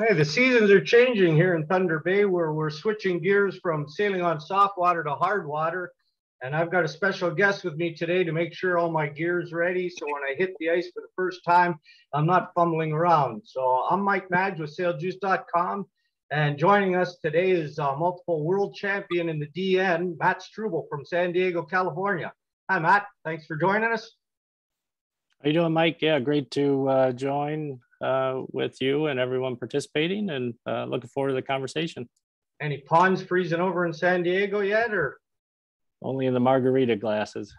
Hey, the seasons are changing here in Thunder Bay, where we're switching gears from sailing on soft water to hard water. And I've got a special guest with me today to make sure all my gear's ready, so when I hit the ice for the first time, I'm not fumbling around. So I'm Mike Madge with SailJuice.com, and joining us today is multiple world champion in the DN, Matt Struble from San Diego, California. Hi, Matt. Thanks for joining us. How you doing, Mike? Yeah, great to join with you and everyone participating, and looking forward to the conversation. Any ponds freezing over in San Diego yet, or...? Only in the margarita glasses.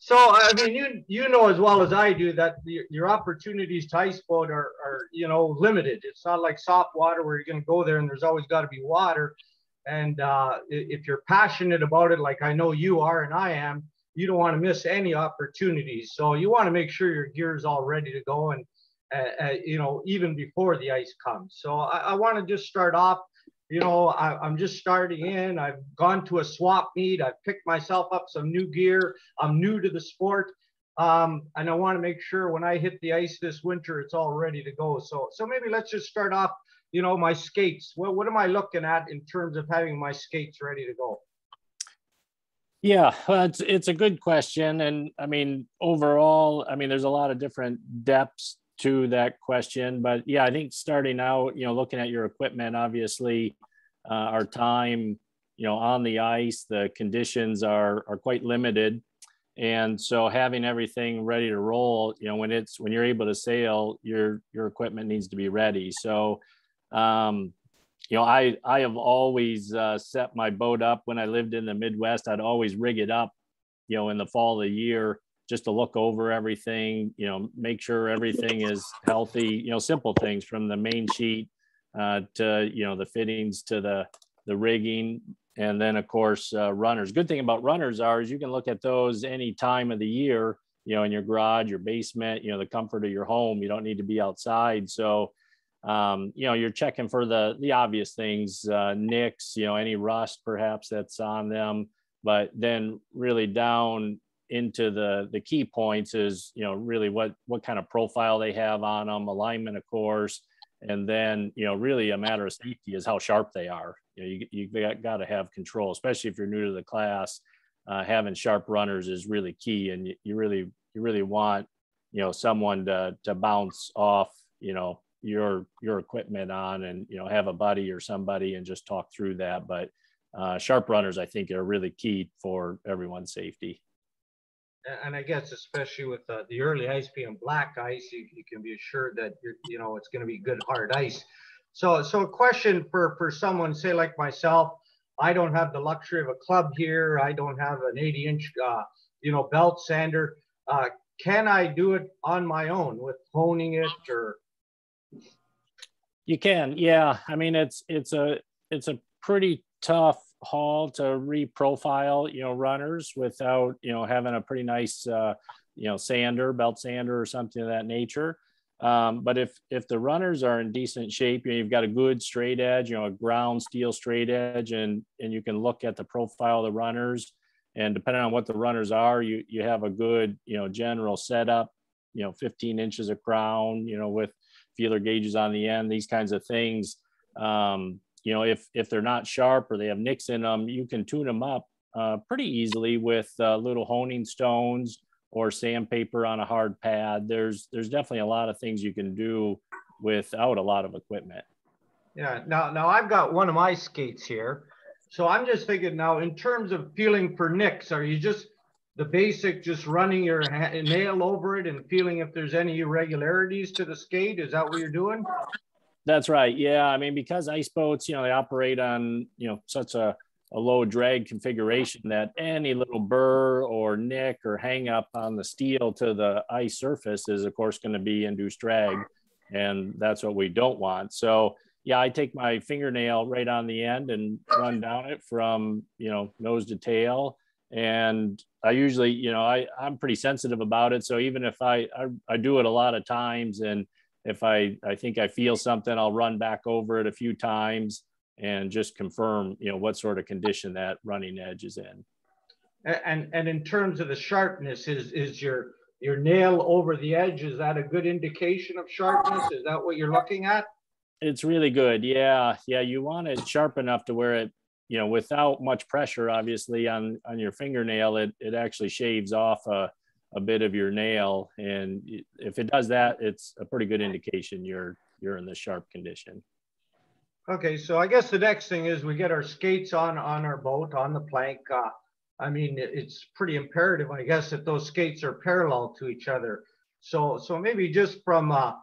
So, I mean, you know as well as I do that your opportunities to ice boat are, you know, limited. It's not like soft water where you're going to go there and there's always got to be water. And if you're passionate about it, like I know you are and I am, you don't want to miss any opportunities. So you want to make sure your gear is all ready to go and, you know, even before the ice comes. So I want to just start off. You know, I'm just starting in. I've gone to a swap meet. I've picked myself up some new gear. I'm new to the sport. And I want to make sure when I hit the ice this winter, it's all ready to go. So maybe let's just start off, you know, my skates. What am I looking at in terms of having my skates ready to go? Yeah, well, it's a good question. And I mean, overall, I mean, there's a lot of different depths to that question, but yeah, I think starting out, you know, looking at your equipment, obviously, our time, you know, on the ice, the conditions are quite limited, and so having everything ready to roll, you know, when you're able to sail, your equipment needs to be ready. So, you know, I have always set my boat up when I lived in the Midwest. I'd always rig it up, you know, in the fall of the year, just to look over everything, you know, make sure everything is healthy, you know, simple things from the main sheet to, you know, the fittings to the rigging. And then of course, runners. Good thing about runners is you can look at those any time of the year, you know, in your garage, your basement, you know, the comfort of your home, you don't need to be outside. So, you know, you're checking for the obvious things, nicks, you know, any rust perhaps that's on them, but then really down into the key points is, you know, really what kind of profile they have on them, alignment, of course, and then, you know, really a matter of safety is how sharp they are. You know, you got to have control, especially if you're new to the class. Having sharp runners is really key, and you really want, you know, someone to bounce off, you know, your equipment on, and, you know, have a buddy or somebody and just talk through that. But sharp runners, I think, are really key for everyone's safety. And I guess, especially with the early ice being black ice, you can be assured that, you know, it's going to be good hard ice. So a question for someone, say like myself, I don't have the luxury of a club here. I don't have an 80-inch, you know, belt sander. Can I do it on my own with honing it, or? You can, yeah. I mean, it's a pretty tough haul to reprofile, you know, runners without, you know, having a pretty nice, you know, sander, belt sander or something of that nature. But if the runners are in decent shape, you know, you've got a good straight edge, you know, a ground steel straight edge, and you can look at the profile of the runners, and depending on what the runners are, you have a good, you know, general setup, you know, 15 inches of crown, you know, with feeler gauges on the end, these kinds of things. You know, if they're not sharp or they have nicks in them, you can tune them up pretty easily with little honing stones or sandpaper on a hard pad. There's definitely a lot of things you can do without a lot of equipment. Yeah. Now I've got one of my skates here, so I'm just thinking now in terms of feeling for nicks. Are you just the basic, just running your nail over it and feeling if there's any irregularities to the skate? Is that what you're doing? That's right. Yeah. I mean, because ice boats, you know, they operate on, you know, such a low drag configuration that any little burr or nick or hang up on the steel to the ice surface is, of course, going to be induced drag. And that's what we don't want. So, yeah, I take my fingernail right on the end and run down it from, you know, nose to tail. And I usually, you know, I'm pretty sensitive about it. So even if I do it a lot of times, and if I think I feel something, I'll run back over it a few times and just confirm, you know, what sort of condition that running edge is in. And in terms of the sharpness, is your your nail over the edge, is that a good indication of sharpness? Is that what you're looking at? It's really good. Yeah. Yeah. You want it sharp enough to where it, you know, without much pressure, obviously, on your fingernail, it actually shaves off a bit of your nail. And if it does that, it's a pretty good indication you're in the sharp condition. Okay. So I guess the next thing is we get our skates on our boat, on the plank. I mean, it's pretty imperative, I guess, that those skates are parallel to each other. So maybe just from a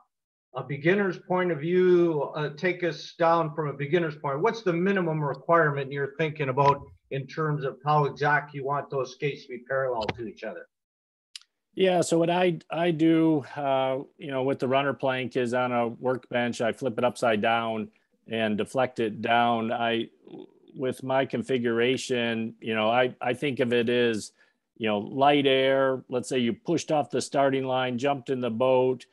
beginner's point of view, take us down from a beginner's point. What's the minimum requirement you're thinking about in terms of how exactly you want those skates to be parallel to each other? Yeah, so what I do, you know, with the runner plank is on a workbench, I flip it upside down and deflect it down. With my configuration, you know, I think of it as, you know, light air. Let's say you pushed off the starting line, jumped in the boat,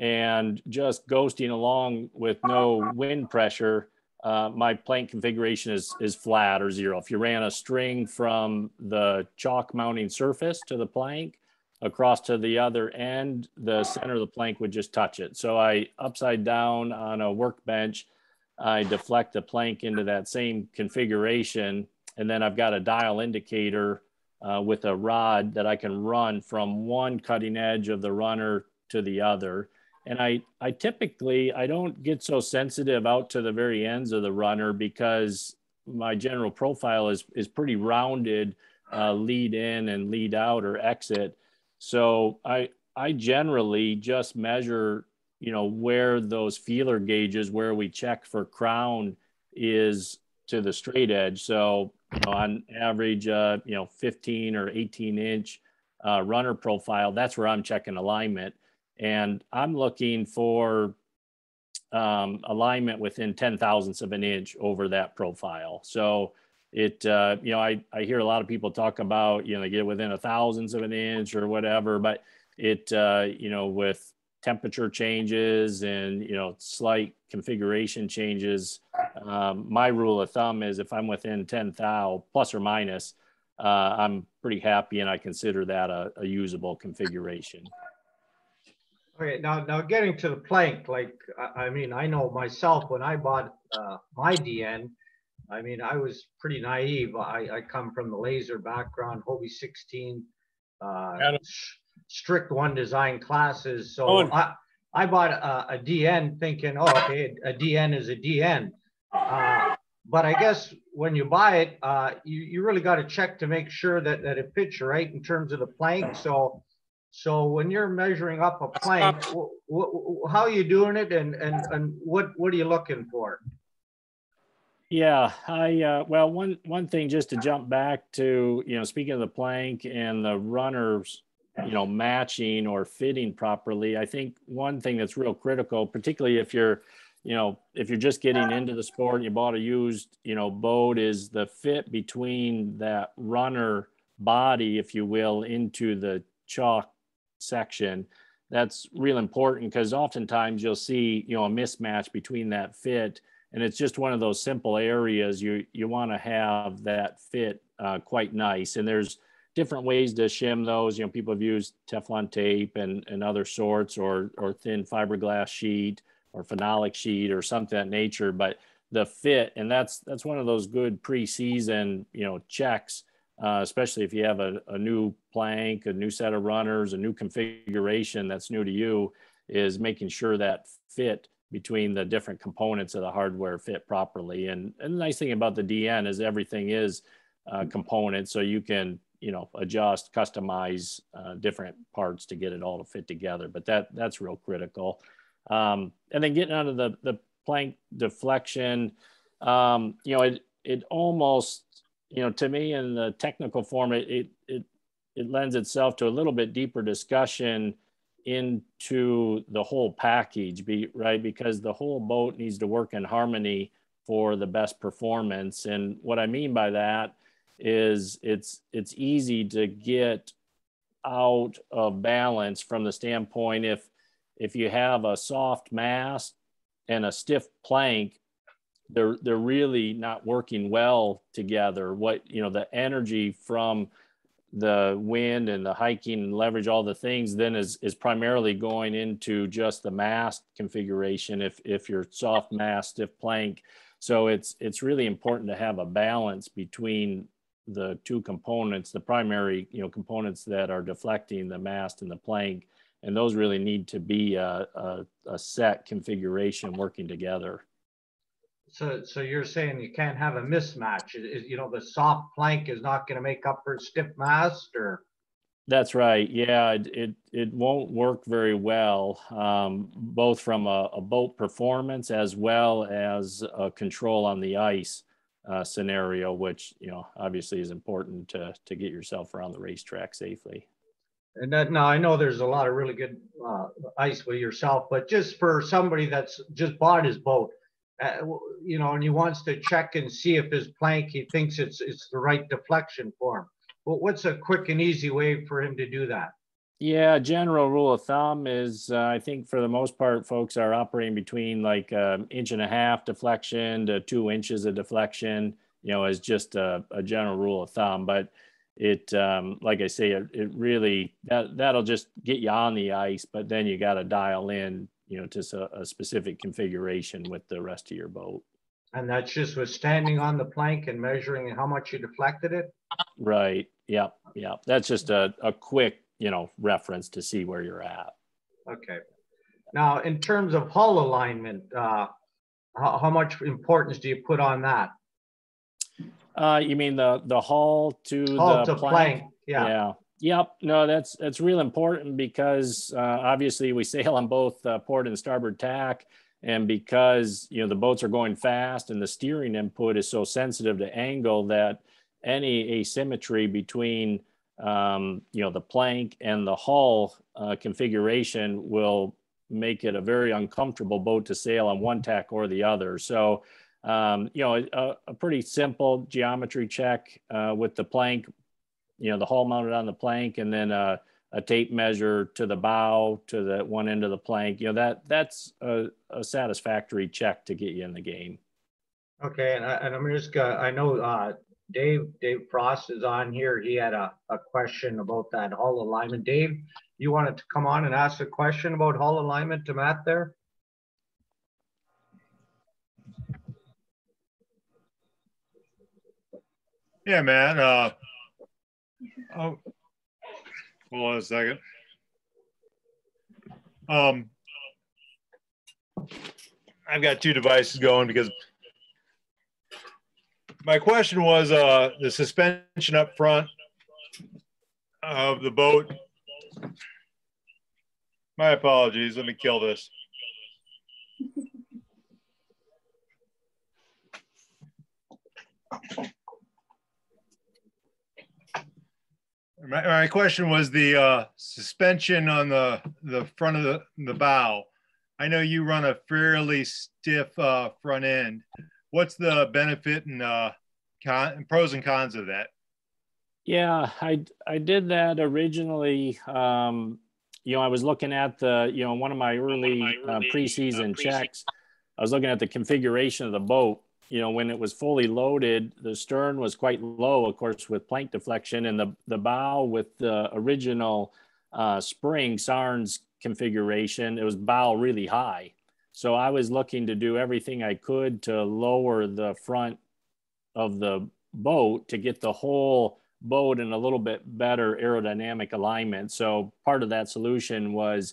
and just ghosting along with no wind pressure, my plank configuration is flat or zero. If you ran a string from the chalk mounting surface to the plank across to the other end, the center of the plank would just touch it. So I upside down on a workbench, I deflect the plank into that same configuration, and then I've got a dial indicator with a rod that I can run from one cutting edge of the runner to the other. And I typically don't get so sensitive out to the very ends of the runner because my general profile is pretty rounded, lead in and lead out or exit. So I generally just measure, you know, where those feeler gauges, where we check for crown, is to the straight edge. So, you know, on average, you know, 15 or 18 inch runner profile, that's where I'm checking alignment. And I'm looking for alignment within 0.010 of an inch over that profile. So it, you know, I hear a lot of people talk about, you know, they get within 0.010 of an inch or whatever, but it, you know, with temperature changes and, you know, slight configuration changes, my rule of thumb is if I'm within 0.010 plus or minus, I'm pretty happy, and I consider that a usable configuration. Okay, now getting to the plank, like, I mean, I know myself when I bought my DN, I mean, I was pretty naive. I come from the laser background, Hobie 16, strict one design classes. So I bought a DN thinking, oh, okay, a DN is a DN. But I guess when you buy it, you really got to check to make sure that it fits you right in terms of the plank. So when you're measuring up a plank, how are you doing it, and what are you looking for? Yeah, well, one thing, just to jump back to, you know, speaking of the plank and the runners, you know, matching or fitting properly, I think one thing that's real critical, particularly if you're, you know, if you're just getting into the sport and you bought a used, you know, boat, is the fit between that runner body, if you will, into the chalk section. That's real important because oftentimes you'll see, you know, a mismatch between that fit, and it's just one of those simple areas you want to have that fit quite nice. And there's different ways to shim those. You know, people have used Teflon tape and other sorts, or thin fiberglass sheet or phenolic sheet or something of that nature. But the fit, and that's one of those good pre-season, you know, checks, especially if you have a new plank, a new set of runners, a new configuration that's new to you, is making sure that fit between the different components of the hardware fit properly. And the nice thing about the DN is everything is component, so you can, you know, adjust, customize different parts to get it all to fit together. But that's real critical. And then getting out of the plank deflection, you know, it almost, you know, to me in the technical form, it lends itself to a little bit deeper discussion into the whole package, right? Because the whole boat needs to work in harmony for the best performance. And what I mean by that is it's easy to get out of balance from the standpoint if you have a soft mast and a stiff plank, they're really not working well together. What, you know, the energy from the wind and the hiking and leverage, all the things, then is primarily going into just the mast configuration if you're soft mast, stiff plank. So it's really important to have a balance between the two components, the primary components that are deflecting, the mast and the plank, and those really need to be a set configuration working together. So you're saying you can't have a mismatch. The soft plank is not going to make up for stiff mast, or? That's right. Yeah, it won't work very well, both from a boat performance as well as a control on the ice scenario, which obviously is important to get yourself around the racetrack safely. And now I know there's a lot of really good ice with yourself, but just for somebody that's just bought his boat, and he wants to check and see if his plank, he thinks it's the right deflection for him. Well, what's a quick and easy way for him to do that? Yeah, general rule of thumb is I think for the most part, folks are operating between like 1.5 inch deflection to 2 inches of deflection, as just a general rule of thumb. But it, like I say, it really, that'll just get you on the ice, but then you got to dial in, to a specific configuration with the rest of your boat. And that's just with standing on the plank and measuring how much you deflected it? Right. Yeah. That's just a quick, reference to see where you're at. Okay. Now, in terms of hull alignment, how much importance do you put on that? You mean the hull to the plank? Yeah. Yeah. Yep. No, that's real important because obviously we sail on both port and starboard tack, and because the boats are going fast and the steering input is so sensitive to angle that any asymmetry between the plank and the hull configuration will make it a very uncomfortable boat to sail on one tack or the other. So a pretty simple geometry check with the plank, the hull mounted on the plank, and then a tape measure to the bow, to the one end of the plank, that's a satisfactory check to get you in the game. Okay, and I'm just gonna, I know Dave Frost is on here. He had a question about that hull alignment. Dave, you wanted to come on and ask a question about hull alignment to Matt there? Yeah, man. Oh, hold on a second. I've got two devices going because my question was the suspension up front of the boat. My apologies. Let me kill this. My question was the suspension on the front of the bow. I know you run a fairly stiff front end. What's the benefit and pros and cons of that? Yeah, I did that originally. I was looking at the one of my early preseason checks. I was looking at the configuration of the boat. When it was fully loaded, the stern was quite low, of course, with plank deflection, and the bow with the original spring Sarnes configuration, it was bow really high. So I was looking to do everything I could to lower the front of the boat to get the whole boat in a little bit better aerodynamic alignment. So part of that solution was,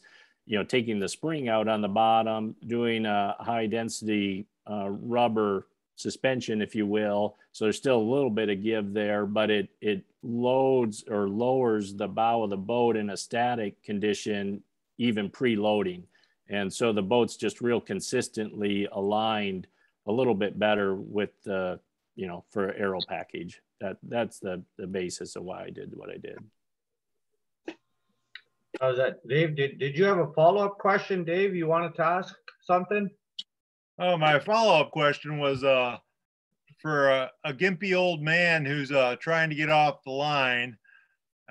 taking the spring out on the bottom, doing a high density rubber suspension, if you will. So there's still a little bit of give there, but it loads or lowers the bow of the boat in a static condition, even pre-loading. And so the boat's just real consistently aligned a little bit better with the, for aero package. That's the basis of why I did what I did. How's that, Dave? Did you have a follow-up question, Dave? You wanted to ask something? Oh, my follow-up question was for a gimpy old man who's trying to get off the line.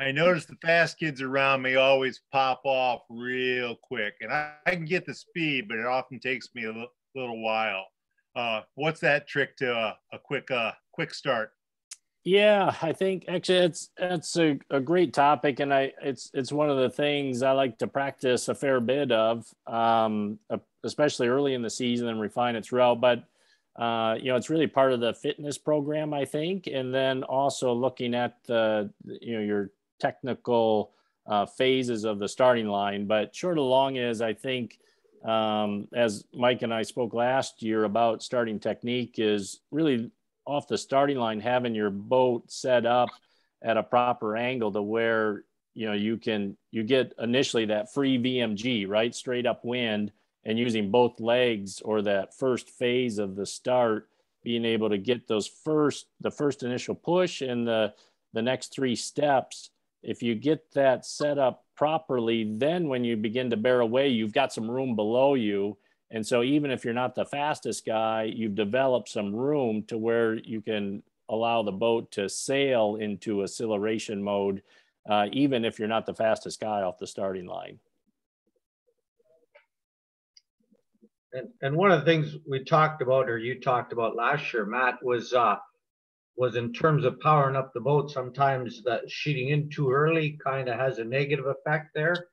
I noticed the fast kids around me always pop off real quick, and I can get the speed, but it often takes me a little while. What's that trick to a quick start? Yeah, I think actually it's a great topic, and it's one of the things I like to practice a fair bit of, especially early in the season and refine it throughout. But it's really part of the fitness program, I think, and then also looking at your technical phases of the starting line. But short of long is, I think, as Mike and I spoke last year about starting technique, is really off the starting line, having your boat set up at a proper angle to where, you get initially that free VMG, right? Straight up wind, and using both legs, or that first phase of the start, being able to get those the first initial push and the next three steps. If you get that set up properly, then when you begin to bear away, you've got some room below you. And so even if you're not the fastest guy, you've developed some room to where you can allow the boat to sail into acceleration mode, even if you're not the fastest guy off the starting line. And one of the things we talked about, or you talked about last year, Matt, was in terms of powering up the boat, sometimes that sheeting in too early kind of has a negative effect there.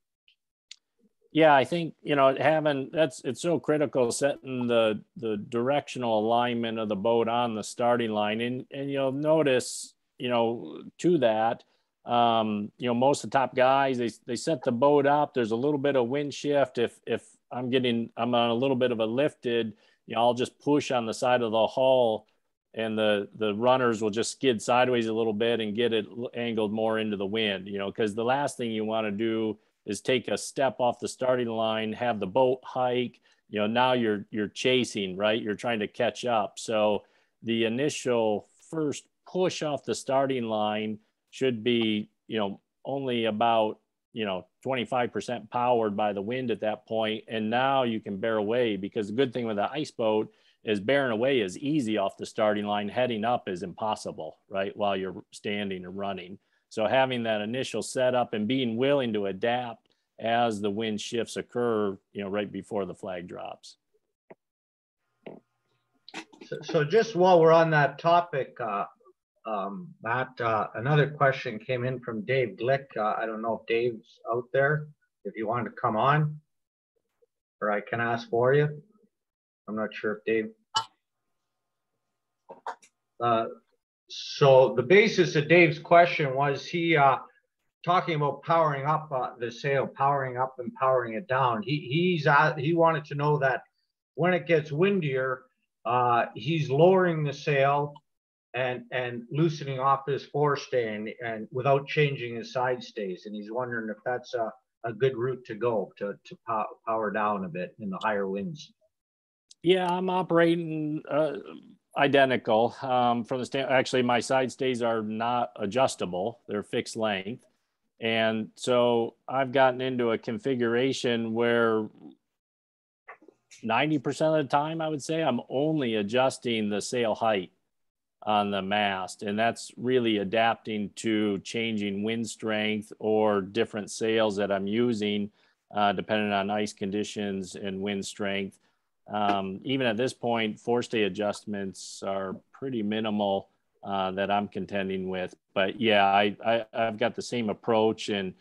Yeah, I think, it's so critical, setting the directional alignment of the boat on the starting line. And you'll notice, to that, most of the top guys, they set the boat up. There's a little bit of wind shift. If I'm on a little bit of a lifted, I'll just push on the side of the hull, and the runners will just skid sideways a little bit and get it angled more into the wind, because the last thing you want to do is take a step off the starting line, have the boat hike, now you're chasing, right? You're trying to catch up. So the initial first push off the starting line should be, only about, 25% powered by the wind at that point. And now you can bear away, because the good thing with the ice boat is bearing away is easy off the starting line. Heading up is impossible, right? While you're standing and running. So having that initial setup and being willing to adapt as the wind shifts occur, right before the flag drops. So just while we're on that topic, Matt, another question came in from Dave Glick. I don't know if Dave's out there, if you want to come on, or I can ask for you. I'm not sure if Dave. So the basis of Dave's question was he talking about powering up the sail, powering up and powering it down. He wanted to know that when it gets windier, he's lowering the sail and loosening off his forestay and without changing his side stays. And he's wondering if that's a good route to go to power down a bit in the higher winds. Yeah, I'm operating identical from the stand. Actually, my side stays are not adjustable. They're fixed length. And so I've gotten into a configuration where 90% of the time, I would say, I'm only adjusting the sail height on the mast. And that's really adapting to changing wind strength or different sails that I'm using, depending on ice conditions and wind strength. Even at this point, forestay adjustments are pretty minimal that I'm contending with. But yeah, I've got the same approach, and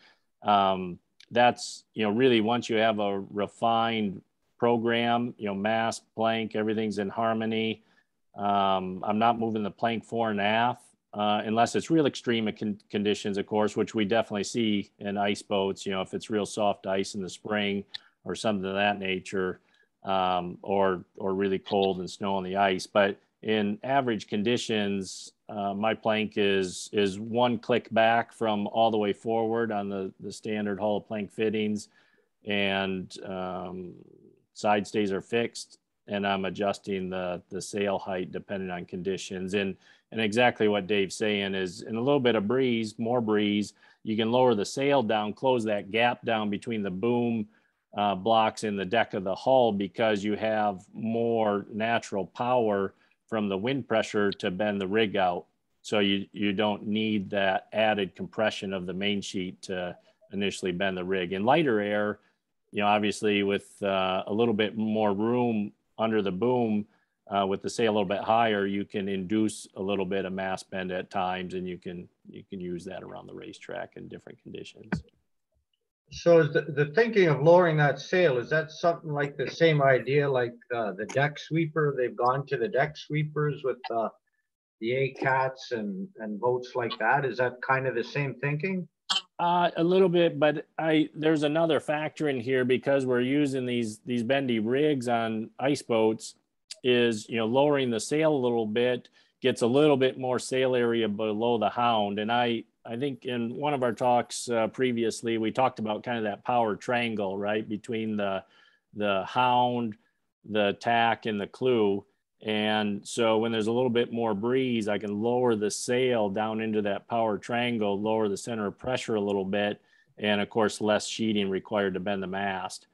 that's really, once you have a refined program, mast, plank, everything's in harmony. I'm not moving the plank fore and aft unless it's real extreme conditions, of course, which we definitely see in ice boats. If it's real soft ice in the spring or something of that nature. Or really cold and snow on the ice. But in average conditions, my plank is one click back from all the way forward on the standard hull plank fittings, and side stays are fixed, and I'm adjusting the sail height depending on conditions. And exactly what Dave's saying is, in a little bit of breeze, more breeze, you can lower the sail down, close that gap down between the boom blocks in the deck of the hull, because you have more natural power from the wind pressure to bend the rig out. So you don't need that added compression of the main sheet to initially bend the rig. In lighter air, obviously with a little bit more room under the boom, with the sail a little bit higher, you can induce a little bit of mass bend at times, and you can use that around the racetrack in different conditions. So is the thinking of lowering that sail, is that something like the same idea like the deck sweeper? They've gone to the deck sweepers with the A-Cats and boats like that. Is that kind of the same thinking? A little bit, but there's another factor in here, because we're using these bendy rigs on ice boats, is, you know, lowering the sail a little bit gets a little bit more sail area below the hound. And I think in one of our talks previously, we talked about kind of that power triangle, right, between the hound, the tack, and the clew. And so when there's a little bit more breeze, I can lower the sail down into that power triangle, lower the center of pressure a little bit, and of course, less sheeting required to bend the mast.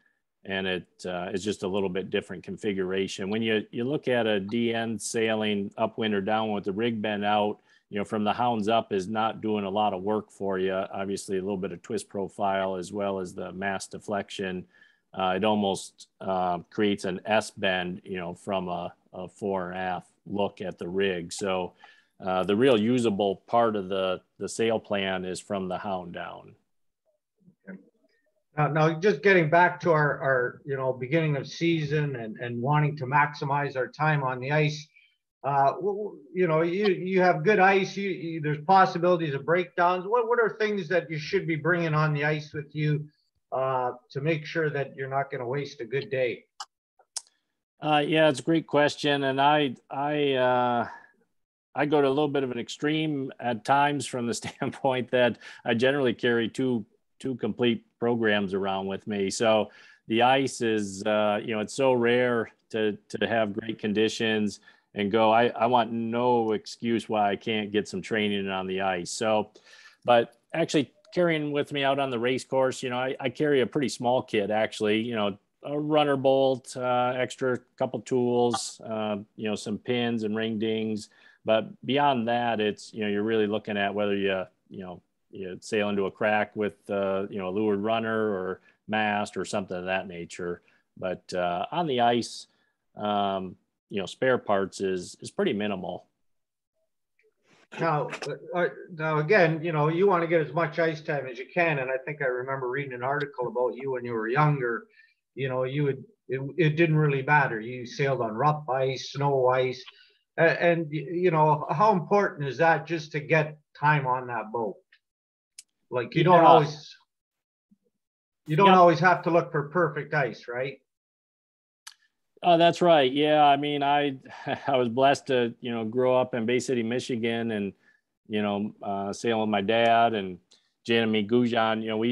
And it is just a little bit different configuration. When you look at a DN sailing upwind or downwind with the rig bent out, you know, from the hounds up is not doing a lot of work for you. Obviously, a little bit of twist profile as well as the mast deflection. It almost creates an S bend, you know, from a fore and aft look at the rig. So the real usable part of the sail plan is from the hound down. Now, just getting back to our you know, beginning of season and wanting to maximize our time on the ice, you know, you have good ice, there's possibilities of breakdowns. What are things that you should be bringing on the ice with you to make sure that you're not going to waste a good day? Yeah, it's a great question. And I go to a little bit of an extreme at times from the standpoint that I generally carry two complete programs around with me. So the ice is, you know, it's so rare to have great conditions and go, I want no excuse why I can't get some training on the ice. So, but actually carrying with me out on the race course, you know, I carry a pretty small kit actually, you know, a runner bolt, extra couple tools, you know, some pins and ring dings. But beyond that, it's, you know, you're really looking at whether you sail into a crack with, you know, a lured runner or mast or something of that nature. But on the ice, you know, spare parts is pretty minimal. Now again, you know, you want to get as much ice time as you can. And I think I remember reading an article about you when you were younger, you know, it didn't really matter. You sailed on rough ice, snow ice. And, you know, how important is that just to get time on that boat? Like you don't always have to look for perfect ice, right? Oh, that's right. Yeah, I mean, I was blessed to, you know, grow up in Bay City, Michigan, and, you know, sailing with my dad and Jeremy Gujan. You know,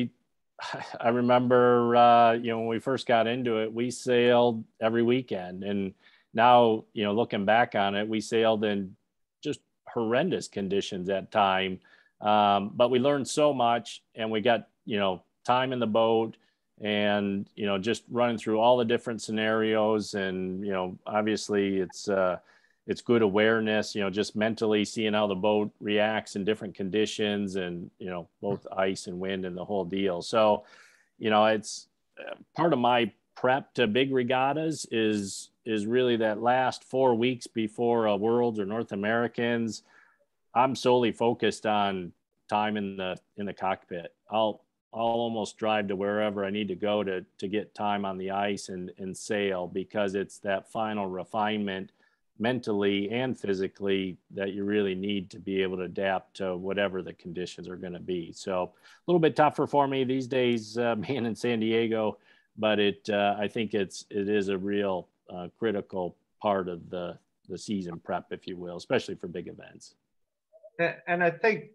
I remember, you know, when we first got into it, we sailed every weekend, and now, you know, looking back on it, we sailed in just horrendous conditions that time. But we learned so much, and we got, you know, time in the boat and, you know, just running through all the different scenarios. And, you know, obviously it's good awareness, you know, just mentally seeing how the boat reacts in different conditions and, you know, both ice and wind and the whole deal. So, you know, it's part of my prep to big regattas is really that last 4 weeks before a Worlds or North Americans, I'm solely focused on time in the cockpit. I'll almost drive to wherever I need to go to get time on the ice and sail, because it's that final refinement mentally and physically that you really need to be able to adapt to whatever the conditions are going to be. So a little bit tougher for me these days, being in San Diego, but I think it is a real critical part of the season prep, if you will, especially for big events. And I think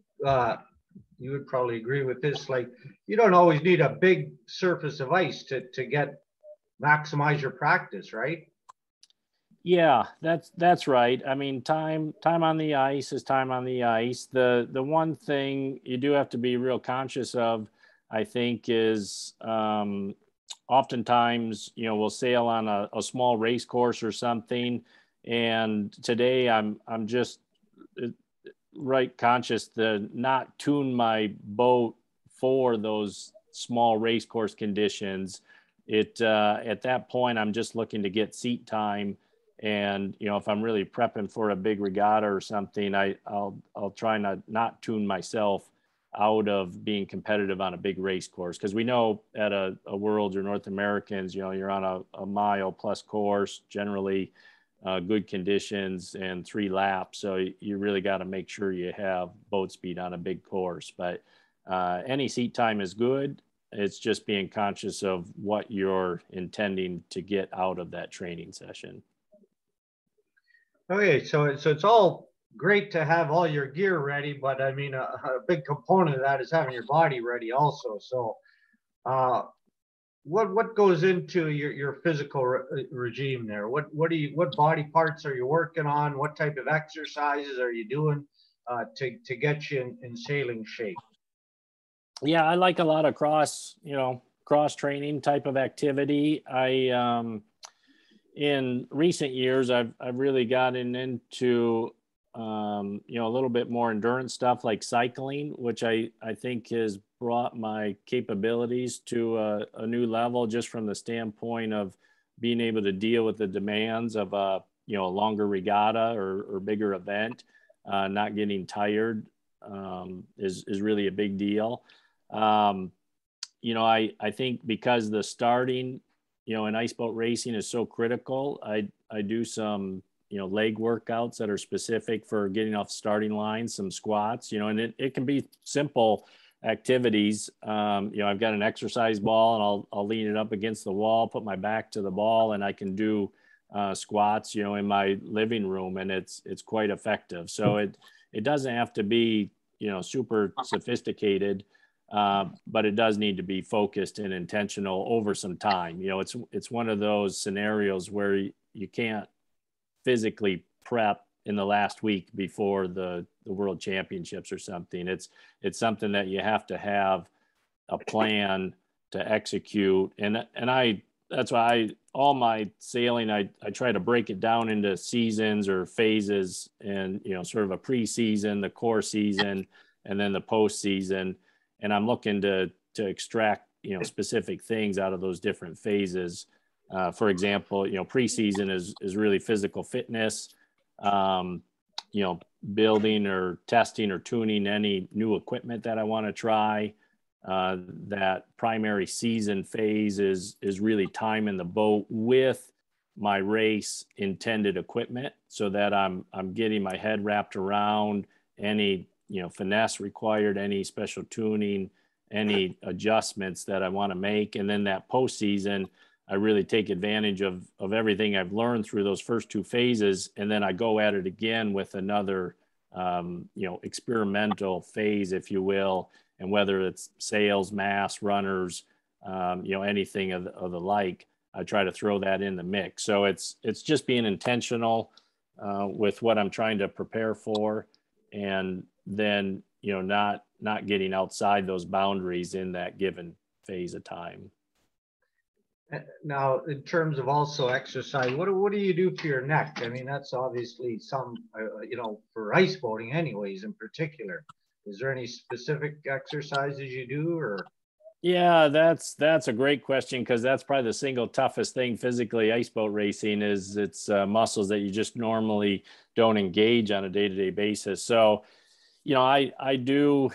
you would probably agree with this, like, you don't always need a big surface of ice to maximize your practice, right? Yeah, that's right. I mean, time on the ice is time on the ice. The one thing you do have to be real conscious of, I think, is oftentimes, you know, we'll sail on a small race course or something. And today I'm just... right conscious to not tune my boat for those small race course conditions. At that point, I'm just looking to get seat time And, you know, if I'm really prepping for a big regatta or something, I'll try not tune myself out of being competitive on a big race course. Cause we know at a Worlds or North Americans, you know, you're on a mile plus course, generally good conditions and 3 laps. So you really got to make sure you have boat speed on a big course, but any seat time is good. It's just being conscious of what you're intending to get out of that training session. Okay. So it's all great to have all your gear ready, but I mean, a big component of that is having your body ready also. So what goes into your physical regime there? What body parts are you working on? What type of exercises are you doing to get you in sailing shape? Yeah, I like a lot of cross training type of activity. In recent years, I've really gotten into a little bit more endurance stuff like cycling, which I think has brought my capabilities to a new level, just from the standpoint of being able to deal with the demands of a longer regatta or bigger event. Not getting tired is really a big deal. I think because the starting, in ice boat racing is so critical, I do some leg workouts that are specific for getting off starting line, some squats, and it can be simple activities. I've got an exercise ball and I'll lean it up against the wall, put my back to the ball, and I can do squats, in my living room, and it's quite effective. So it doesn't have to be, super sophisticated, but it does need to be focused and intentional over some time. It's one of those scenarios where you can't physically prep in the last week before the world championships or something. It's something that you have to have a plan to execute. And that's why all my sailing, I try to break it down into seasons or phases, and, sort of a pre-season, the core season, and then the post-season. And I'm looking to extract, specific things out of those different phases. For example, preseason is really physical fitness, building or testing or tuning any new equipment that I want to try. That primary season phase is really time in the boat with my race intended equipment, so that I'm getting my head wrapped around any, finesse required, any special tuning, any adjustments that I want to make. And then that postseason, I really take advantage of everything I've learned through those first 2 phases. And then I go at it again with another, experimental phase, if you will. And whether it's sails, masts, runners, anything of the like, I try to throw that in the mix. So it's just being intentional with what I'm trying to prepare for. And then, not getting outside those boundaries in that given phase of time. Now, in terms of also exercise, what do you do for your neck? I mean, that's obviously some, for ice boating anyways, in particular. Is there any specific exercises you do or? Yeah, that's a great question, because that's probably the single toughest thing physically ice boat racing is it's muscles that you just normally don't engage on a day-to-day basis. So, I do,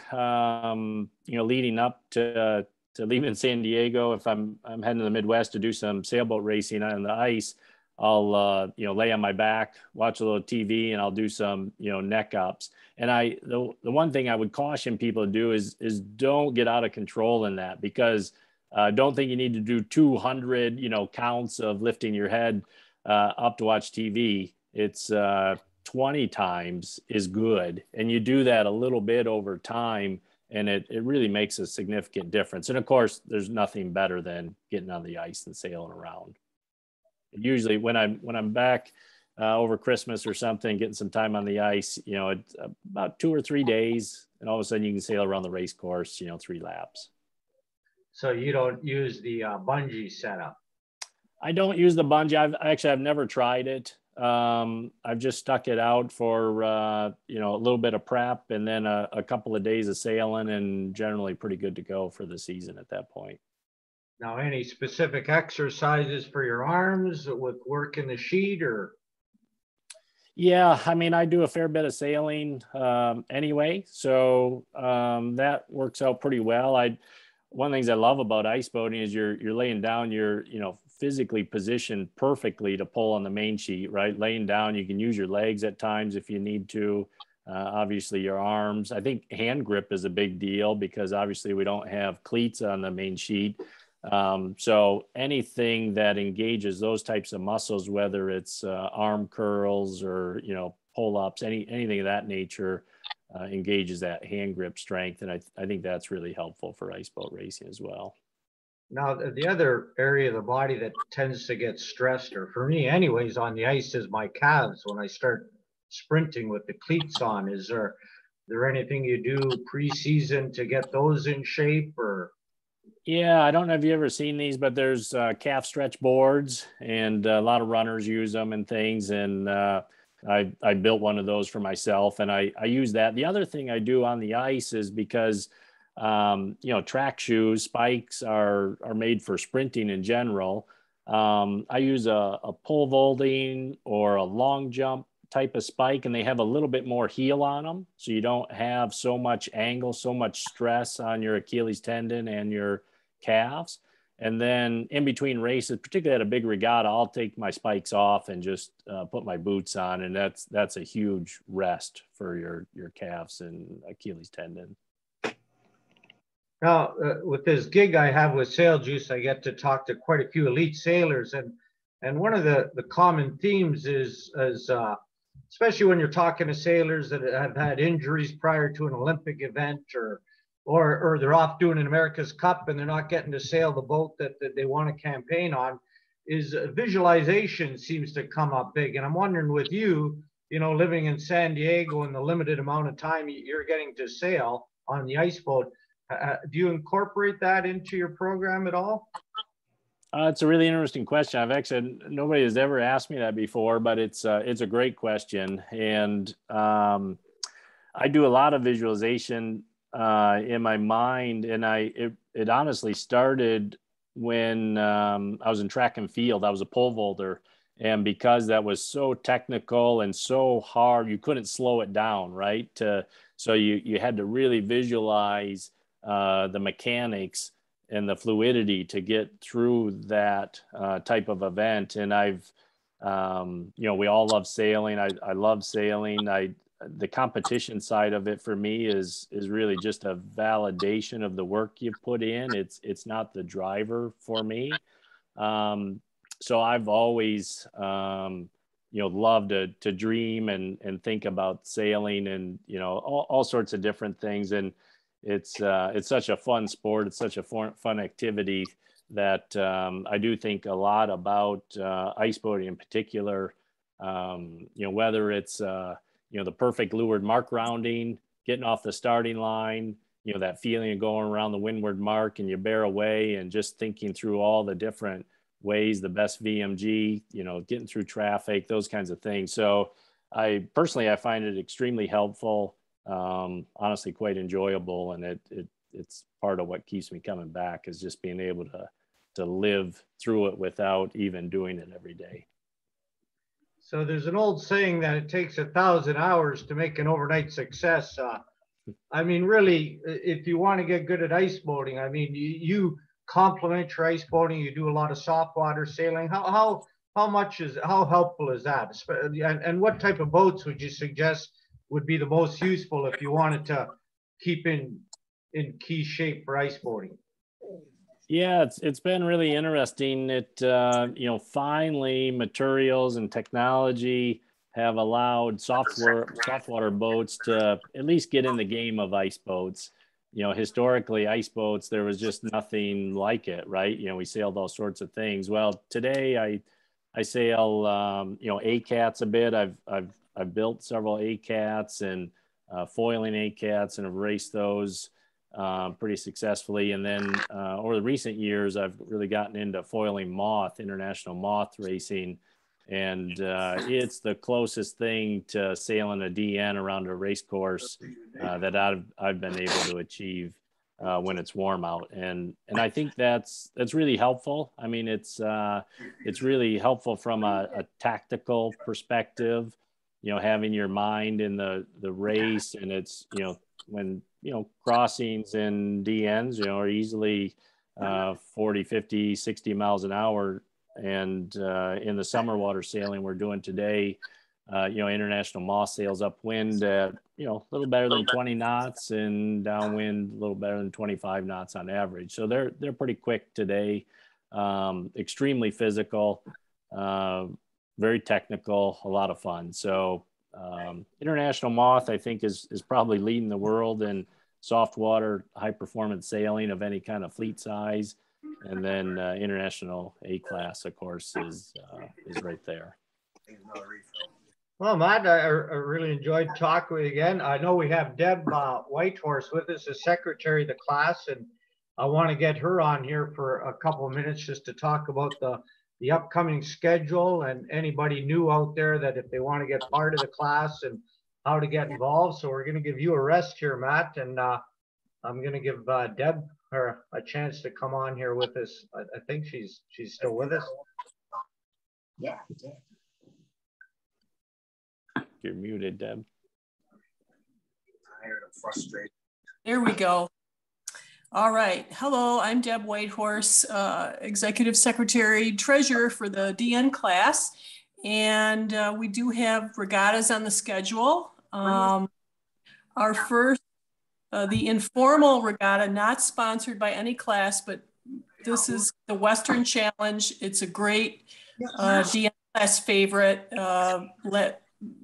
leading up to leaving San Diego, if I'm heading to the Midwest to do some sailboat racing on the ice, I'll lay on my back, watch a little TV, and I'll do some neck ups. And the one thing I would caution people to do is don't get out of control in that, because don't think you need to do 200 counts of lifting your head up to watch TV. It's 20 times is good, and you do that a little bit over time. And it really makes a significant difference. And of course, there's nothing better than getting on the ice and sailing around. Usually when I'm back over Christmas or something, getting some time on the ice, it's about 2 or 3 days, and all of a sudden you can sail around the race course, 3 laps. So you don't use the bungee setup? I don't use the bungee. I've never tried it. I've just stuck it out for, a little bit of prep, and then a couple of days of sailing, and generally pretty good to go for the season at that point. Now, any specific exercises for your arms with working the sheet or? Yeah, I mean, I do a fair bit of sailing anyway, so that works out pretty well. One of the things I love about ice boating is you're laying down, you're, you know, physically positioned perfectly to pull on the main sheet, right? Laying down, you can use your legs at times if you need to. Obviously your arms. I think hand grip is a big deal because obviously we don't have cleats on the main sheet. So anything that engages those types of muscles, whether it's arm curls or, you know, pull-ups, anything of that nature, engages that hand grip strength. And I think that's really helpful for ice boat racing as well. Now, the other area of the body that tends to get stressed, or for me anyways, on the ice is my calves when I start sprinting with the cleats on. Is there anything you do pre-season to get those in shape? Or yeah, I don't know if you've ever seen these, but there's calf stretch boards, and a lot of runners use them and things. And I built one of those for myself, and I use that. The other thing I do on the ice is because, you know, track shoes, spikes are made for sprinting in general. I use a pole vaulting or a long jump type of spike, and they have a little bit more heel on them. So you don't have so much angle, so much stress on your Achilles tendon and your calves. And then in between races, particularly at a big regatta, I'll take my spikes off and just put my boots on. And that's a huge rest for your calves and Achilles tendon. Now, with this gig I have with Sail Juice, I get to talk to quite a few elite sailors. And one of the common themes is especially when you're talking to sailors that have had injuries prior to an Olympic event, or they're off doing an America's Cup and they're not getting to sail the boat that they want to campaign on, is visualization seems to come up big. And I'm wondering with you know, living in San Diego and the limited amount of time you're getting to sail on the ice boat, do you incorporate that into your program at all? It's a really interesting question. I've actually, nobody has ever asked me that before, but it's a great question. And I do a lot of visualization in my mind, and it honestly started when I was in track and field. I was a pole vaulter, and because that was so technical and so hard, you couldn't slow it down, right? So you had to really visualize the mechanics and the fluidity to get through that type of event. And I've, you know, we all love sailing. I love sailing. The competition side of it for me is really just a validation of the work you put in. It's not the driver for me. So I've always, you know, loved to dream and think about sailing and, you know, all sorts of different things. And it's such a fun sport. It's such a fun activity that I do think a lot about ice boating in particular. You know, whether it's you know, the perfect leeward mark rounding, getting off the starting line, you know, that feeling of going around the windward mark and you bear away, and just thinking through all the different ways, the best VMG, you know, getting through traffic, those kinds of things. So I find it extremely helpful. Honestly, quite enjoyable, and it's part of what keeps me coming back, is just being able to live through it without even doing it every day. So there's an old saying that it takes 1,000 hours to make an overnight success. I mean, really, if you want to get good at ice boating, I mean, you complement your ice boating. You do a lot of soft water sailing. How helpful is that? And what type of boats would you suggest would be the most useful if you wanted to keep in key shape for ice boating? Yeah, it's been really interesting. You know, finally materials and technology have allowed soft water boats to at least get in the game of ice boats. You know, historically, ice boats, there was just nothing like it, right? You know, we sailed all sorts of things. Well, today I sail, you know, A-Cats a bit. I've built several A-Cats and foiling A-Cats, and have raced those pretty successfully. And then over the recent years, I've really gotten into foiling moth, international moth racing. And it's the closest thing to sailing a DN around a race course that I've been able to achieve when it's warm out. And I think that's really helpful. I mean, it's really helpful from a tactical perspective. you know, having your mind in the race. And it's, you know, when, you know, crossings and DNs, you know, are easily 40, 50, 60 miles an hour. And in the summer water sailing we're doing today, you know, International Moth sails upwind, you know, a little better than 20 knots, and downwind a little better than 25 knots on average. So they're pretty quick today, extremely physical, very technical, a lot of fun. So International Moth, I think, is probably leading the world in soft water, high performance sailing of any kind of fleet size. And then International A Class, of course, is right there. Well, Matt, I really enjoyed talking with you again. I know we have Deb Whitehorse with us, the secretary of the class, and I want to get her on here for a couple of minutes just to talk about the upcoming schedule and anybody new out there that if they want to get part of the class and how to get involved. So we're going to give you a rest here, Matt, and I'm going to give Deb her a chance to come on here with us. I think she's still with us. Yeah. You're muted, Deb. Tired and frustrated. There we go. All right. Hello, I'm Deb Whitehorse, Executive Secretary, Treasurer for the DN class. And we do have regattas on the schedule. Our first, the informal regatta, not sponsored by any class, but this is the Western Challenge. It's a great DN class favorite.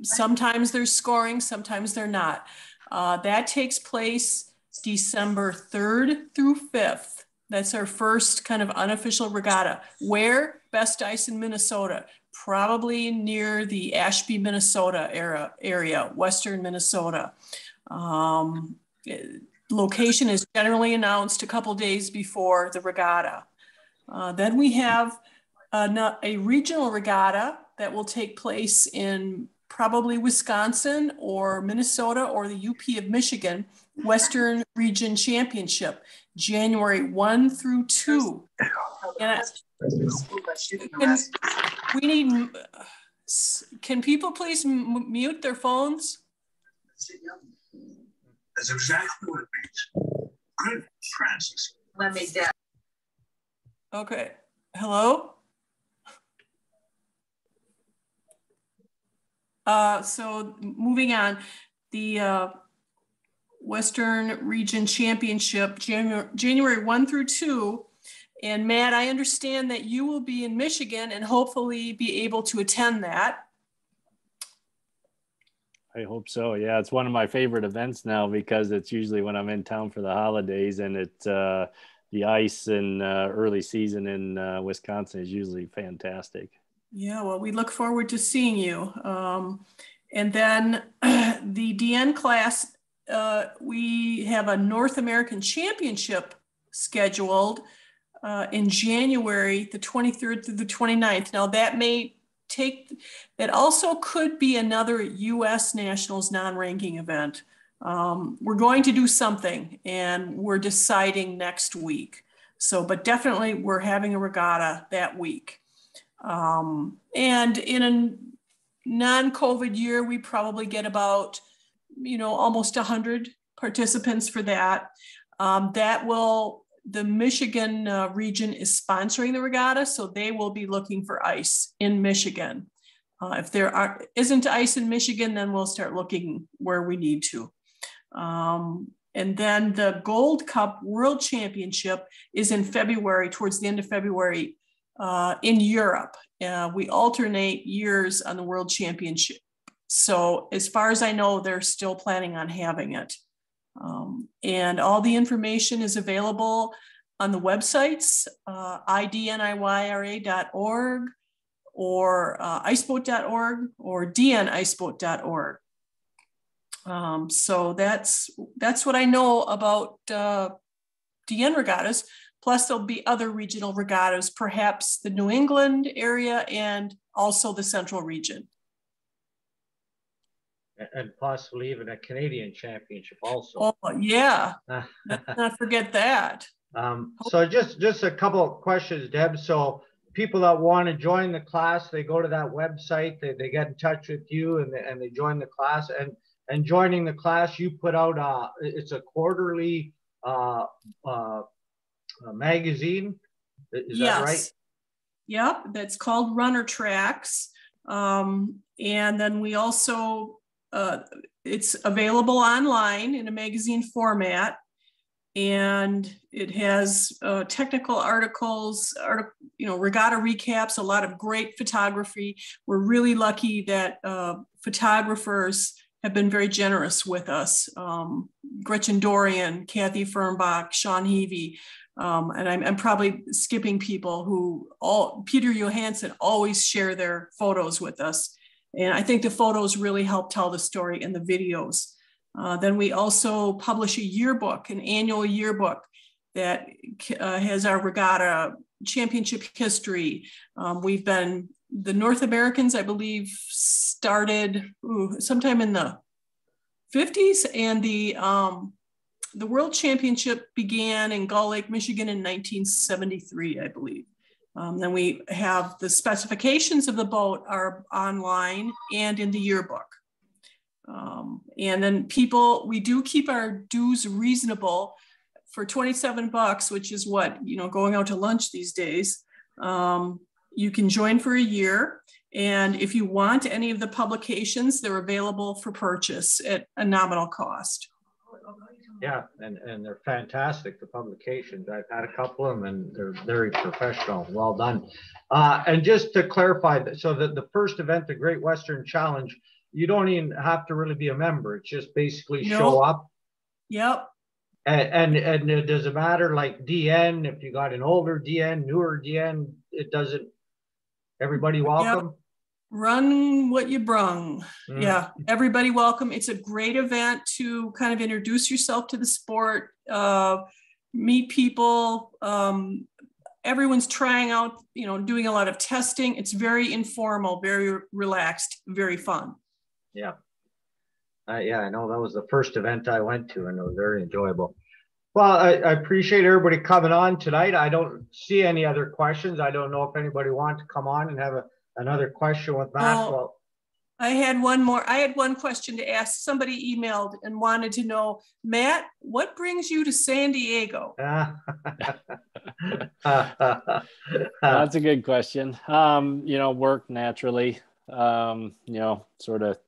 Sometimes there's scoring, sometimes they're not. That takes place December 3rd through 5th. That's our first kind of unofficial regatta. Where? Best Ice in Minnesota, probably near the Ashby, Minnesota area, Western Minnesota. Location is generally announced a couple days before the regatta. Then we have a regional regatta that will take place in probably Wisconsin or Minnesota or the UP of Michigan, Western Region Championship, January 1 through 2. And can people please mute their phones? That's exactly what it means. Good, Francis. Let me down. Okay, hello? So moving on, the Western Region Championship, January 1 through 2. And Matt, I understand that you will be in Michigan and hopefully be able to attend that. I hope so. Yeah, it's one of my favorite events now because it's usually when I'm in town for the holidays, and it the ice in early season in Wisconsin is usually fantastic. Yeah, well, we look forward to seeing you. And then the DN class, we have a North American Championship scheduled in January, the 23rd through the 29th. Now that that also could be another U.S. Nationals non-ranking event. We're going to do something, and we're deciding next week. So, but definitely we're having a regatta that week. And in a non-COVID year, we probably get about, you know, almost 100 participants for that. The Michigan region is sponsoring the regatta, so they will be looking for ice in Michigan. If isn't ice in Michigan, then we'll start looking where we need to. And then the Gold Cup World Championship is in February, towards the end of February, in Europe. We alternate years on the World Championship. So as far as I know, they're still planning on having it. And all the information is available on the websites, idniyra.org or iceboat.org or dniceboat.org. So that's what I know about DN regattas. Plus there'll be other regional regattas, perhaps the New England area and also the Central Region. And possibly even a Canadian championship also. Oh, yeah, let's not forget that. So just a couple of questions, Deb. So people that want to join the class, they go to that website, they get in touch with you, and they join the class. And joining the class, you put out it's a quarterly magazine. Is that right? Yep, that's called Runner Tracks. And then we also, it's available online in a magazine format. And it has technical articles, regatta recaps, a lot of great photography. We're really lucky that photographers have been very generous with us. Gretchen Dorian, Kathy Fernbach, Sean Heavey, and I'm probably skipping people who Peter Johansson always share their photos with us. And I think the photos really help tell the story in the videos. Then we also publish a yearbook, an annual yearbook that has our regatta championship history. We've been, the North Americans, I believe, started sometime in the 50s, and the World Championship began in Gull Lake, Michigan in 1973, I believe. Then we have the specifications of the boat are online and in the yearbook. And then we do keep our dues reasonable for $27, which is what, going out to lunch these days. You can join for a year. And if you want any of the publications, they're available for purchase at a nominal cost. Yeah, and they're fantastic, the publications. I've had a couple of them, and they're very professional. Well done. And just to clarify, so that the first event, the Great Western Challenge, you don't even have to really be a member. It's just basically show up. Yep. And it doesn't matter, like DN, if you got an older DN, newer DN, it doesn't, everybody welcome? Yep. Run what you brung. Mm. Yeah, everybody welcome. It's a great event to kind of introduce yourself to the sport, meet people. Everyone's trying out, doing a lot of testing. It's very informal, very relaxed, very fun. Yeah. Yeah, I know that was the first event I went to, and it was very enjoyable. Well, I appreciate everybody coming on tonight. I don't see any other questions. I don't know if anybody wants to come on and have another question with Matt. Well, I had one question to ask. Somebody emailed and wanted to know, Matt, what brings you to San Diego? That's a good question. Work naturally, sort of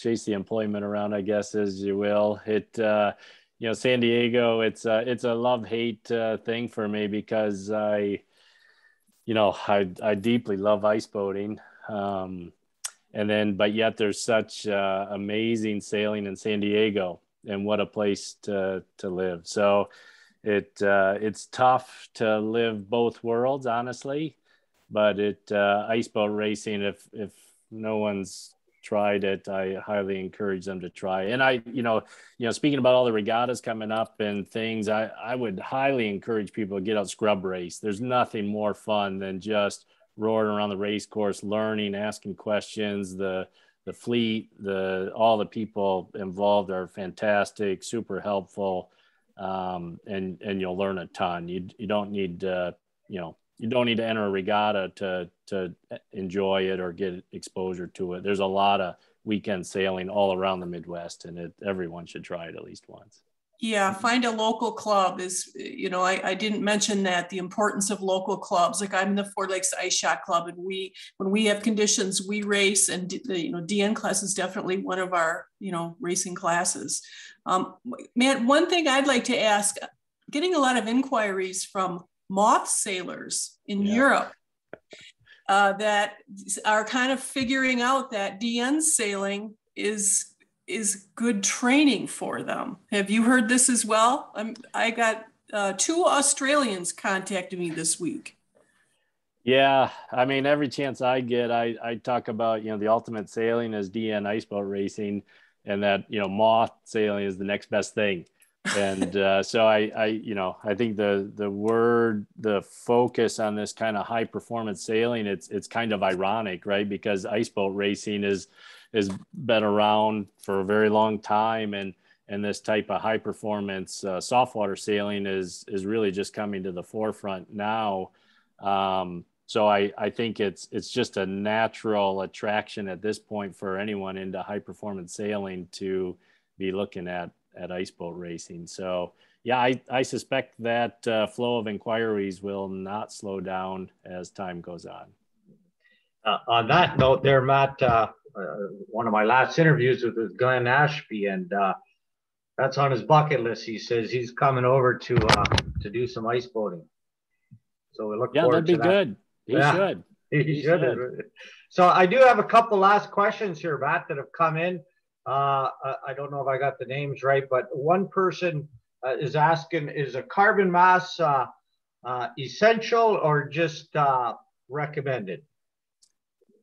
chase the employment around, I guess, as you will. San Diego, it's a love-hate thing for me, because I deeply love ice boating. But yet there's such amazing sailing in San Diego, and what a place to live. So it's tough to live both worlds, honestly, but ice boat racing, if no one's tried it, I highly encourage them to try. And speaking about all the regattas coming up and things, I would highly encourage people to get out scrub race. There's nothing more fun than just roaring around the race course, learning, asking questions. The fleet, all the people involved are fantastic, super helpful, and you'll learn a ton. You don't need you don't need to enter a regatta to enjoy it or get exposure to it. There's a lot of weekend sailing all around the Midwest, and everyone should try it at least once. Yeah, find a local club is, I didn't mention that, the importance of local clubs. Like, I'm in the Four Lakes Ice Shot Club, and when we have conditions, we race, and DN class is definitely one of our, racing classes. Matt, one thing I'd like to ask, getting a lot of inquiries from moth sailors in Europe that are kind of figuring out that DN sailing is good training for them. Have you heard this as well? I got two Australians contacted me this week. Yeah, I mean, every chance I get, I talk about, the ultimate sailing is DN ice boat racing, and that, moth sailing is the next best thing. And so I think the focus on this kind of high performance sailing, it's kind of ironic, right? Because ice boat racing is been around for a very long time, and this type of high performance soft water sailing is really just coming to the forefront now. So I think it's just a natural attraction at this point for anyone into high performance sailing to be looking at ice boat racing. So yeah, I suspect that flow of inquiries will not slow down as time goes on. On that note there, Matt, one of my last interviews was with Glenn Ashby, and that's on his bucket list. He says he's coming over to do some ice boating. So we look forward to that. Yeah, that'd be good. He should. So I do have a couple last questions here, Matt, that have come in. I don't know if I got the names right, but one person is asking, is a carbon mass essential or just recommended?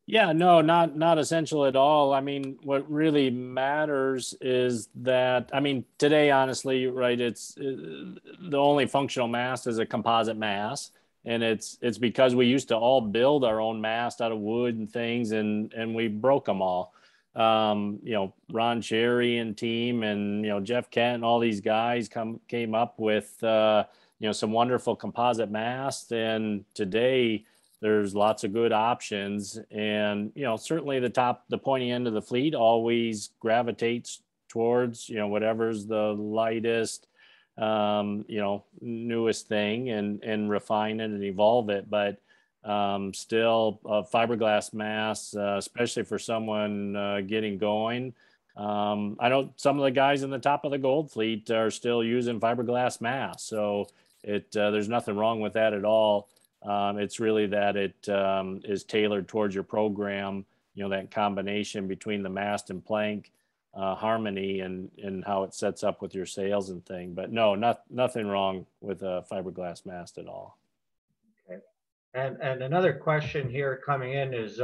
Yeah, no, not essential at all. I mean, what really matters is that, I mean, today, honestly, right, it's the only functional mast is a composite mast. And it's because we used to all build our own mast out of wood and things, and we broke them all. You know, Ron Sherry and team, and you know, Jeff Kent and all these guys came up with you know, some wonderful composite mast, and today there's lots of good options. And you know, certainly the pointy end of the fleet always gravitates towards, you know, whatever's the lightest, you know, newest thing, and refine it and evolve it. But still, fiberglass mast, especially for someone getting going. I know some of the guys in the top of the gold fleet are still using fiberglass mast. So there's nothing wrong with that at all. It's really that it is tailored towards your program, you know, that combination between the mast and plank harmony and how it sets up with your sails and thing. But no, nothing wrong with a fiberglass mast at all. Okay. And another question here coming in is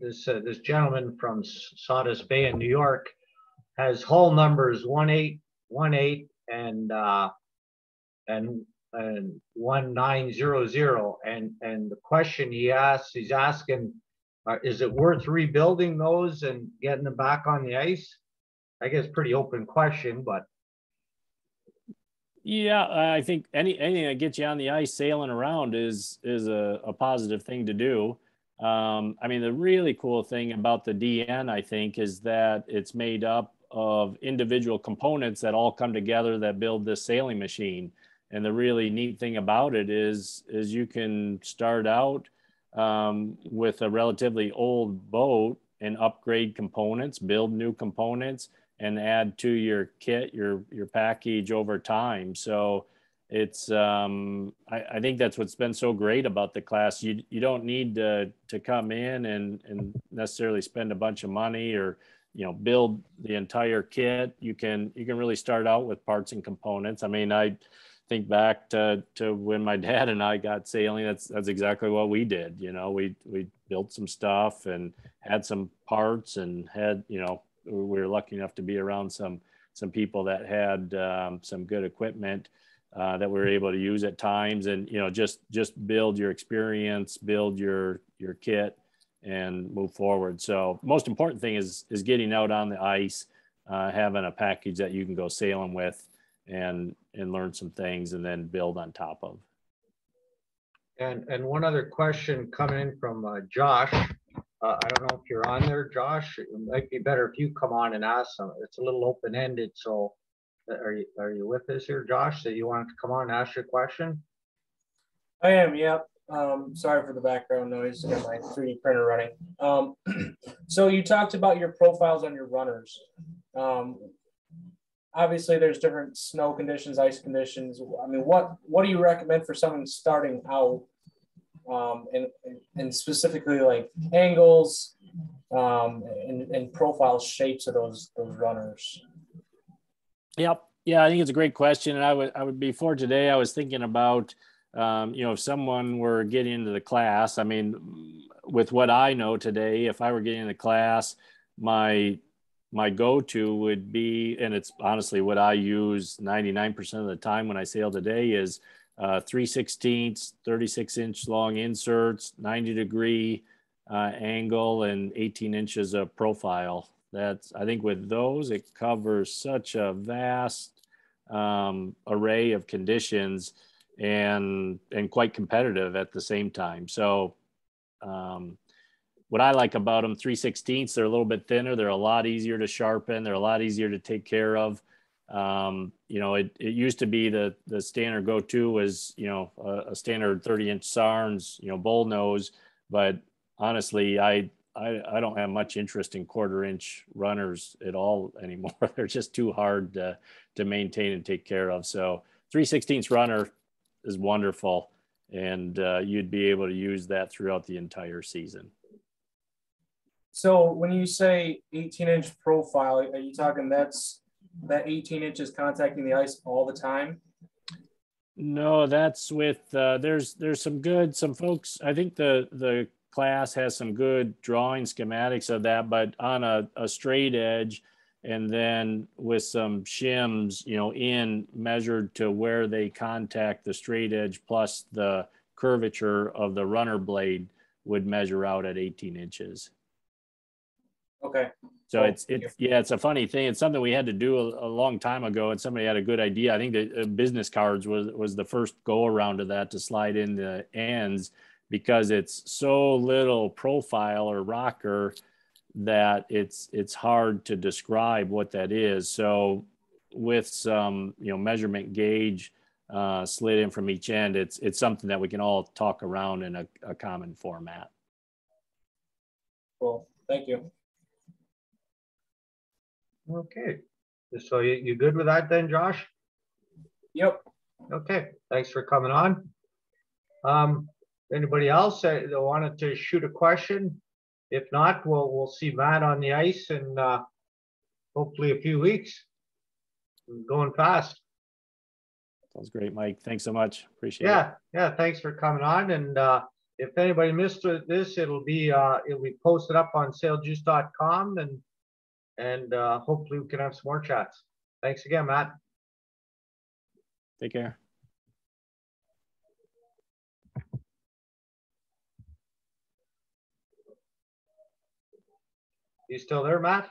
this gentleman from Sodus Bay in New York has hull numbers 1818 and 1900, and the question he's asking. Is it worth rebuilding those and getting them back on the ice? I guess pretty open question, but. Yeah, I think anything that gets you on the ice sailing around is a positive thing to do. I mean, the really cool thing about the DN, I think, is that it's made up of individual components that all come together that build this sailing machine. And the really neat thing about it is you can start out with a relatively old boat and upgrade components, build new components, and add to your kit, your package over time. So it's, I think that's what's been so great about the class. You don't need to come in and necessarily spend a bunch of money or, you know, build the entire kit. You can really start out with parts and components. I mean, I think back to when my dad and I got sailing, that's exactly what we did. You know, we built some stuff and had some parts and had, you know, we were lucky enough to be around some people that had some good equipment that we were able to use at times. And, you know, just build your experience, build your kit and move forward. So most important thing is getting out on the ice, having a package that you can go sailing with and learn some things and then build on top of. And one other question coming in from Josh. I don't know if you're on there, Josh. It might be better if you come on and ask them. It's a little open-ended. So are you with us here, Josh? So you wanted to come on and ask your question? I am, yeah. Sorry for the background noise. I got my 3D printer running. So you talked about your profiles on your runners. Obviously, there's different snow conditions, ice conditions. I mean, what do you recommend for someone starting out, and specifically like angles and profile shapes of those runners? Yep. Yeah, I think it's a great question. And I would before today, I was thinking about, you know, if someone were getting into the class, I mean, with what I know today, if I were getting into the class, my go-to would be, and it's honestly what I use 99% of the time when I sail today, is 3/16, 36-inch long inserts, 90-degree angle, and 18 inches of profile. That's, I think with those, it covers such a vast array of conditions. and quite competitive at the same time. So what I like about them, 3/16, they're a little bit thinner. They're a lot easier to sharpen. They're a lot easier to take care of. You know, it used to be the standard go-to was, you know, a standard 30-inch Sarnes, you know, bull nose. But honestly, I don't have much interest in 1/4-inch runners at all anymore. They're just too hard to maintain and take care of. So 3/16 runner is wonderful. And you'd be able to use that throughout the entire season. So when you say 18-inch profile, are you talking that 18 inches contacting the ice all the time? No, that's with there's some folks. I think the class has some good drawing schematics of that, but on a straight edge, and then with some shims, you know, in measured to where they contact the straight edge plus the curvature of the runner blade would measure out at 18 inches. Okay. So it's a funny thing. It's something we had to do a long time ago, and somebody had a good idea. I think the business cards was the first go around of that, to slide in the ends, because it's so little profile or rocker that it's hard to describe what that is. So with some, you know, measurement gauge slid in from each end, it's something that we can all talk around in a common format. Cool. Thank you. Okay, so you good with that then, Josh? Yep. Okay, thanks for coming on. Anybody else that wanted to shoot a question? If not, we'll see Matt on the ice in hopefully a few weeks. I'm going fast. Sounds great, Mike. Thanks so much. Appreciate it. Yeah, thanks for coming on. And if anybody missed this, it'll be posted up on SailJuice.com, and hopefully we can have some more chats. Thanks again, Matt. Take care. You still there, Matt?